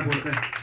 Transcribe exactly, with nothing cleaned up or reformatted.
Gracias.